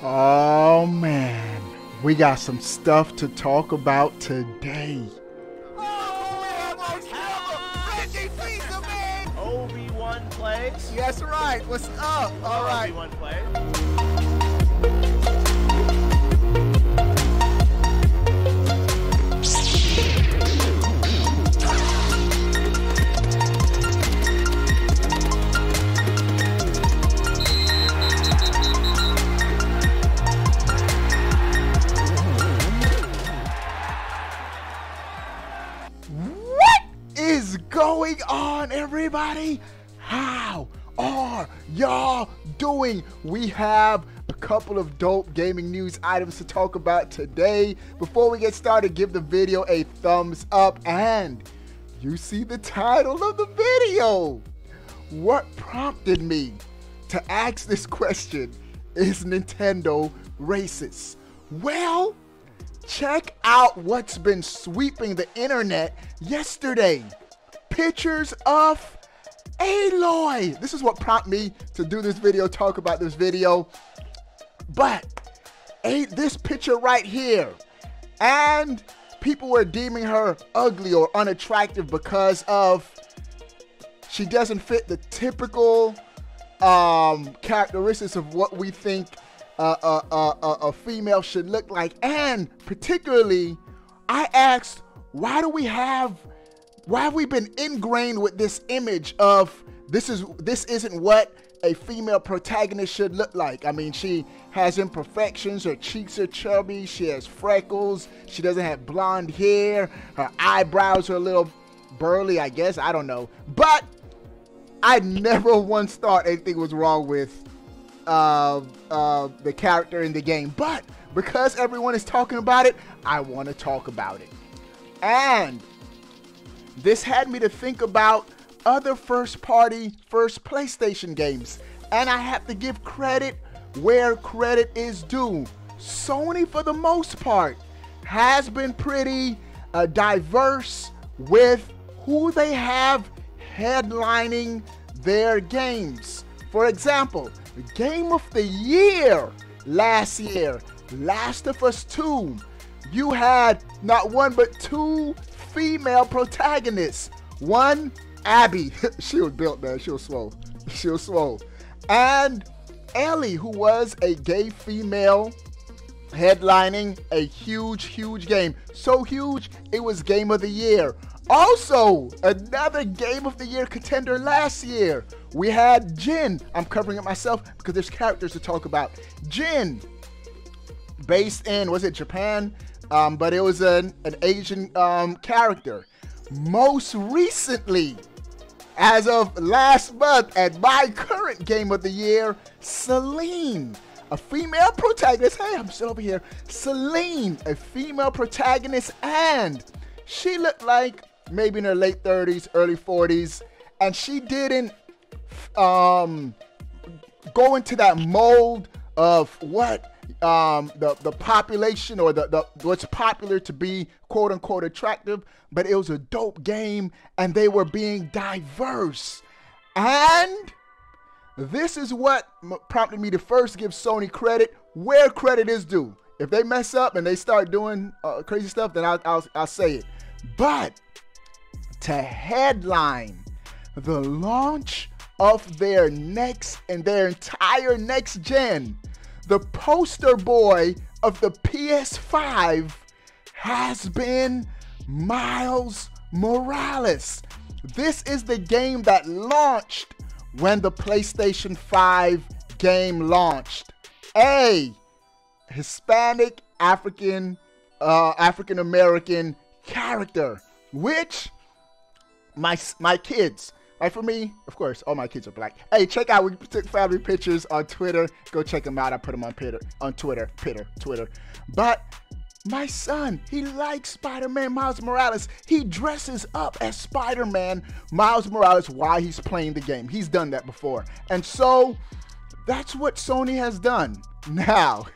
Oh man, we got some stuff to talk about today. OBE1 Plays? Yes, right. What's up? All right. OBE1 Plays? What is going on, everybody? How are y'all doing? We have a couple of dope gaming news items to talk about today. Before we get started, give the video a thumbs up, and you see the title of the video. What prompted me to ask this question, is Nintendo racist? Well, check out what's been sweeping the internet yesterday. Pictures of Aloy. This is what prompted me to do this video, talk about this video. But this picture right here, and people were deeming her ugly or unattractive because of she doesn't fit the typical characteristics of what we think a female should look like. And particularly, I asked, why have we been ingrained with this image of this isn't what a female protagonist should look like? I mean, she has imperfections, her cheeks are chubby, she has freckles, she doesn't have blonde hair, her eyebrows are a little burly, I guess, I don't know. But I never once thought anything was wrong with the character in the game. But because everyone is talking about it, I want to talk about it. And this had me to think about other first PlayStation games. And I have to give credit where credit is due. Sony, for the most part, has been pretty diverse with who they have headlining their games. For example, the Game of the Year last year, Last of Us 2, you had not one but two female protagonists. One, Abby. She was built, man. She was swole. She was swole. And Ellie, who was a gay female headlining a huge, huge game. So huge, it was Game of the Year. Also, another Game of the Year contender last year, we had Jin. I'm covering it myself because there's characters to talk about. Jin, based in, was it Japan? But it was an Asian character. Most recently, as of last month, at my current Game of the Year, Celine, a female protagonist. Hey, I'm still over here. Celine, a female protagonist, and she looked like maybe in her late 30s, early 40s, and she didn't go into that mold of what the population or the what's popular to be quote unquote attractive. But it was a dope game and they were being diverse, and this is what prompted me to first give Sony credit where credit is due. If they mess up and they start doing crazy stuff, then I'll say it. But to headline the launch of their entire next gen, the poster boy of the PS5 has been Miles Morales. This is the game that launched when the PlayStation 5 game launched. A Hispanic African-American character, which my kids, like for me, of course, all my kids are black. Hey, check out, we took family pictures on Twitter. Go check them out. I put them on Twitter. But my son, he likes Spider-Man Miles Morales. He dresses up as Spider-Man Miles Morales while he's playing the game. He's done that before. And so that's what Sony has done. Now,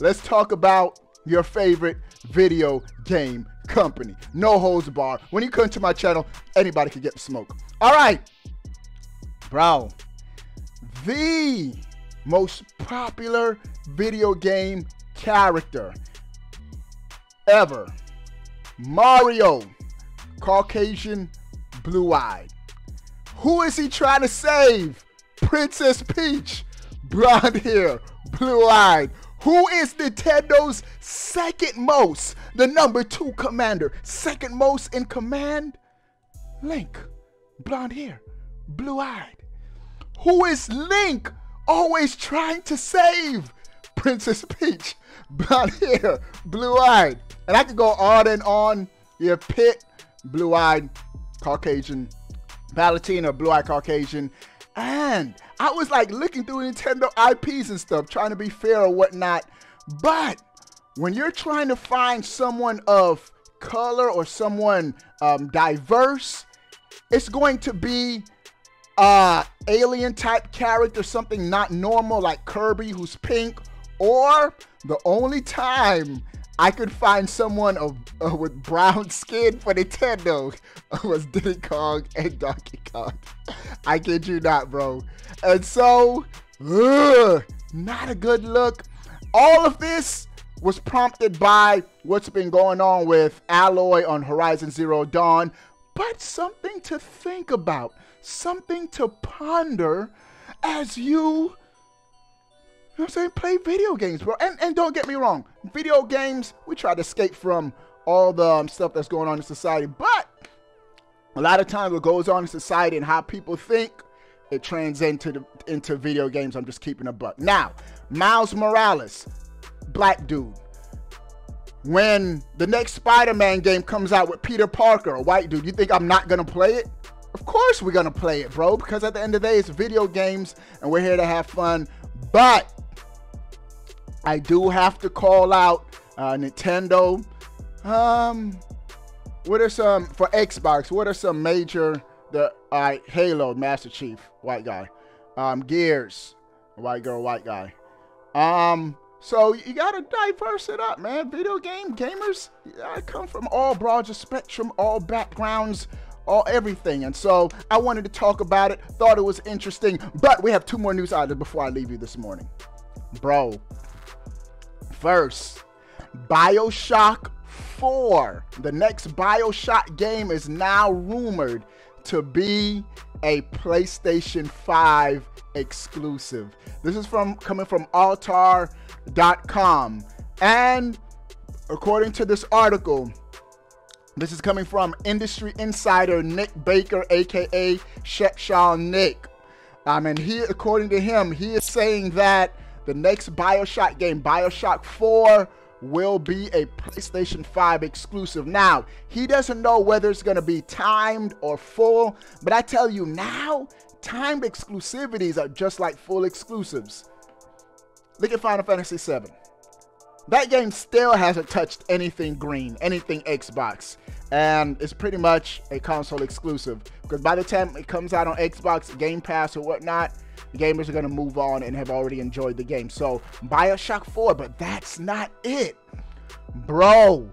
let's talk about your favorite video game company. No holds barred. When you come to my channel, anybody can get the smoke. All right, bro, the most popular video game character ever. Mario, Caucasian, blue-eyed. Who is he trying to save? Princess Peach, blonde hair, blue-eyed. Who is Nintendo's second most, the #2 commander, second most in command? Link, blonde hair, blue-eyed. Who is Link always trying to save? Princess Peach, blonde hair, blue-eyed. And I could go on and on. Yeah, Pit, blue-eyed, Caucasian. Palatina, blue-eyed, Caucasian. And I was like looking through Nintendo IPs and stuff, trying to be fair or whatnot. But when you're trying to find someone of color or someone diverse, it's going to be alien type character, something not normal like Kirby who's pink. Or the only time I could find someone with brown skin for Nintendo was Diddy Kong and Donkey Kong. I kid you not, bro. And so, not a good look. All of this was prompted by what's been going on with Aloy on Horizon Zero Dawn. But something to think about, something to ponder as you know what I'm saying, play video games, bro. And don't get me wrong, video games, we try to escape from all the stuff that's going on in society, but a lot of times what goes on in society and how people think, it transcends into video games. I'm just keeping a buck. Now, Miles Morales, black dude. When the next Spider-Man game comes out with Peter Parker, a white dude, you think I'm not gonna play it? Of course we're gonna play it, bro, because at the end of the day, it's video games and we're here to have fun. But I do have to call out Nintendo. For Xbox, what are some major, Halo, Master Chief, white guy. Gears, white girl, white guy. So you gotta diverse it up, man. Video game gamers, I come from all broader spectrum, all backgrounds, all everything. And so I wanted to talk about it, thought it was interesting. But we have two more news items before I leave you this morning, bro. First, BioShock 4, the next BioShock game, is now rumored to be a PlayStation 5 exclusive. This is coming from altar.com, and according to this article, this is coming from industry insider Nick Baker, aka Shepshaw Nick. And he, according to him, he is saying that the next BioShock game, BioShock 4, will be a PlayStation 5 exclusive. Now, he doesn't know whether it's going to be timed or full, but I tell you now, timed exclusivities are just like full exclusives. Look at Final Fantasy 7. That game still hasn't touched anything green, anything Xbox, and it's pretty much a console exclusive, because by the time it comes out on Xbox, Game Pass or whatnot, the gamers are going to move on and have already enjoyed the game. So BioShock 4, but that's not it, bro.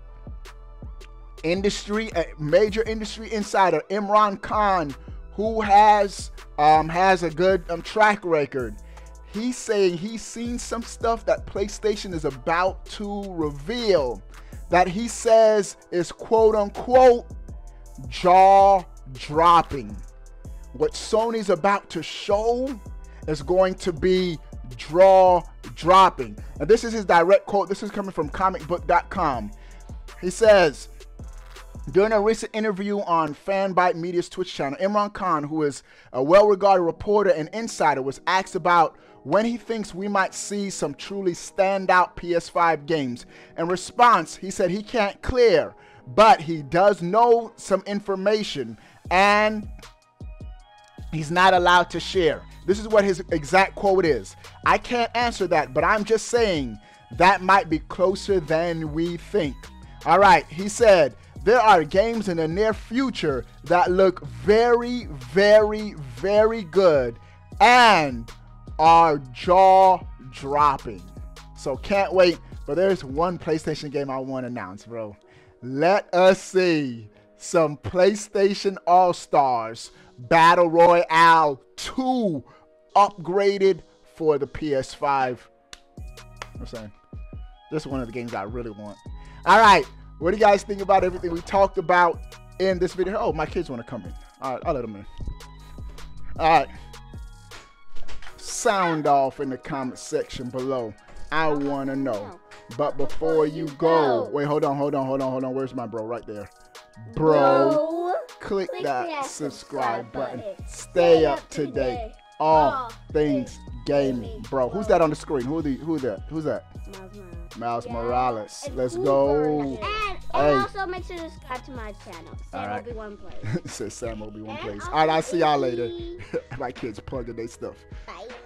Major industry insider Imran Khan, who has a good track record, he's saying he's seen some stuff that PlayStation is about to reveal that he says is quote-unquote jaw-dropping. What Sony's about to show is going to be jaw-dropping. And this is his direct quote. This is coming from comicbook.com. He says, during a recent interview on FanBite Media's Twitch channel, Imran Khan, who is a well-regarded reporter and insider, was asked about when he thinks we might see some truly standout PS5 games. In response, he said he can't clear, but he does know some information and he's not allowed to share. This is what his exact quote is. I can't answer that, but I'm just saying that might be closer than we think. All right, he said, there are games in the near future that look very, very, very good and are jaw-dropping. So can't wait. But there's one PlayStation game I want to announce, bro. Let us see some PlayStation All-Stars Battle Royale 2 upgraded for the PS5. I'm saying. This is one of the games I really want. All right. What do you guys think about everything we talked about in this video? Oh, my kids want to come in. All right. I'll let them in. All right. Sound off in the comment section below. I want to know. But before you go. Wait, hold on. Where's my bro? Right there. Bro. Click that subscribe button. Stay up to date. All things gaming, bro. Who's that on the screen? Who's that? Miles Morales. Yeah. Let's go. And also make sure to subscribe to my channel. OBE1 Plays. It says Sam OBE1 Plays. All right, I'll see y'all later. My kids plugging their stuff. Bye.